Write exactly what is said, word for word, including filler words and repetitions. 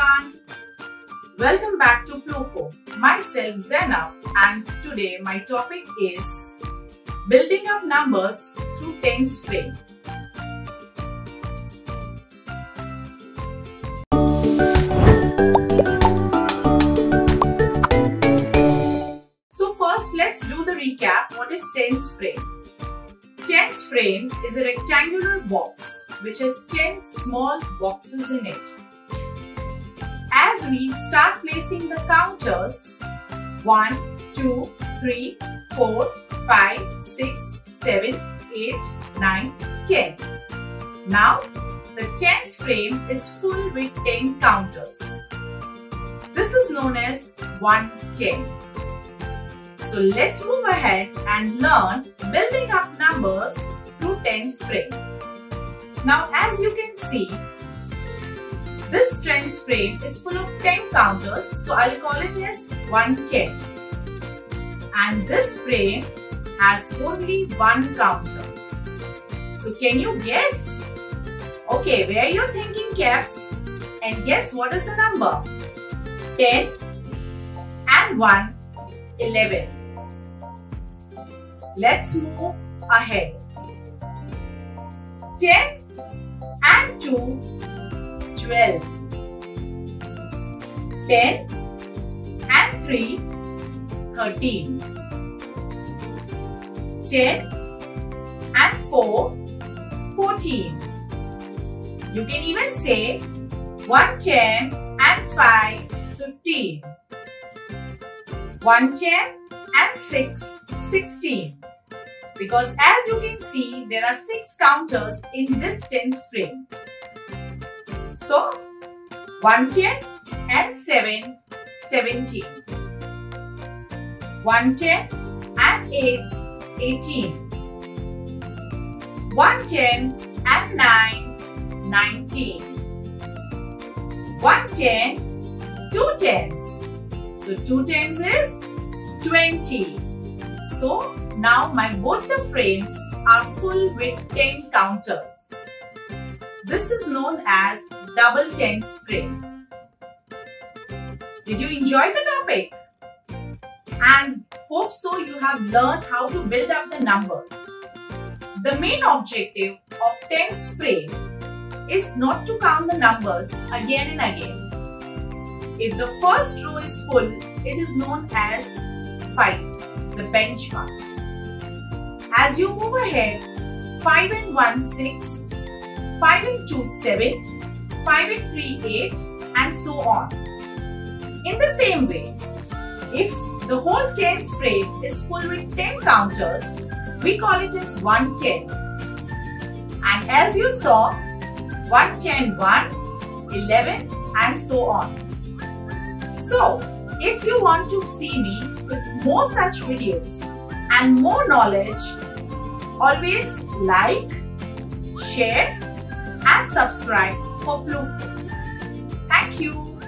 everyone, welcome back to Plufo. Myself Zena, and today my topic is building up numbers through tens frame. So first let's do the recap. What is tens frame? Tens frame is a rectangular box which has ten small boxes in it. As we start placing the counters one, two, three, four, five, six, seven, eight, nine, ten. Now the tens frame is full with ten counters. This is known as one ten. So let's move ahead and learn building up numbers through tens frame. Now as you can see, this tens frame is full of ten counters, so I'll call it as one ten. And this frame has only one counter. So can you guess? Okay, where you're thinking caps, and guess what is the number? ten and one, eleven. Let's move ahead. ten and two, twelve. ten and three, thirteen. ten and four, fourteen. You can even say one ten and five, fifteen. one ten and six, sixteen. Because as you can see, there are six counters in this tens frame. So, one ten and seven, seventeen. one ten and eight, eighteen. one ten and nine, nineteen. one ten, two tens. So, two tens is twenty. So, now my both the frames are full with ten counters. This is known as double tens frame. Did you enjoy the topic? And hope so you have learned how to build up the numbers. The main objective of tens frame is not to count the numbers again and again. If the first row is full, it is known as five, the benchmark. As you move ahead, five and one, six. five and two, seven, five and three, eight, and so on. In the same way, if the whole tens frame is full with ten counters, we call it as one ten. And as you saw, one ten, one, eleven, and so on. So, if you want to see me with more such videos and more knowledge, always like, share, and subscribe for Plufo. Thank you.